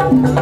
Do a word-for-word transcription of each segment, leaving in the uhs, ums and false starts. Thank you.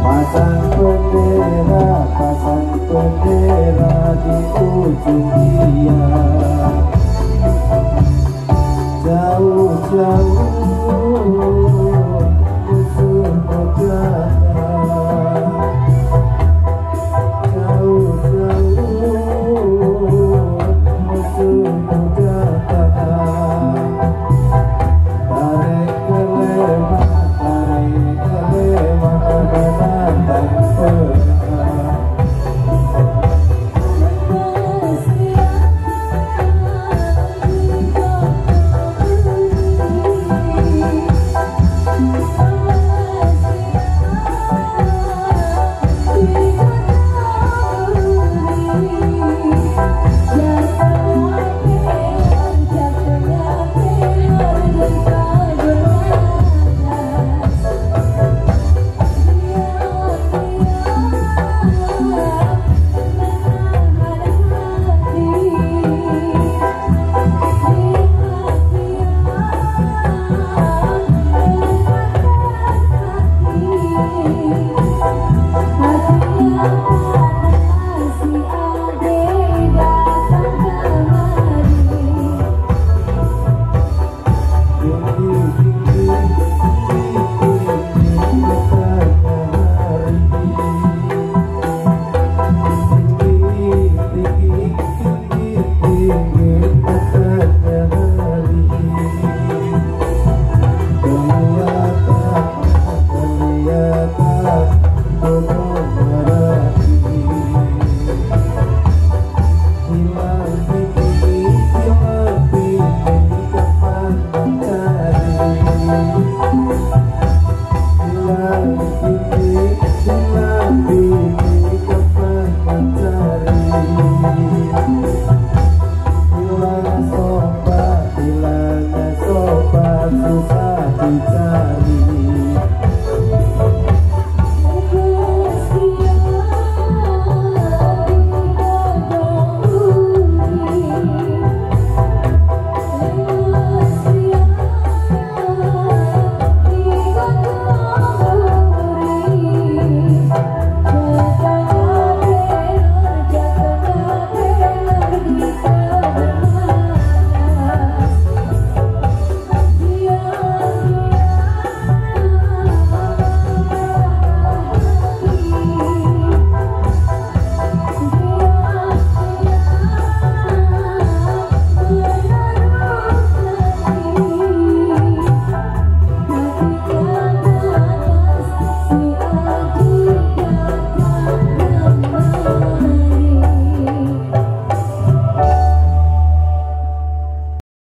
Pasang bendera, pasang bendera di ujung.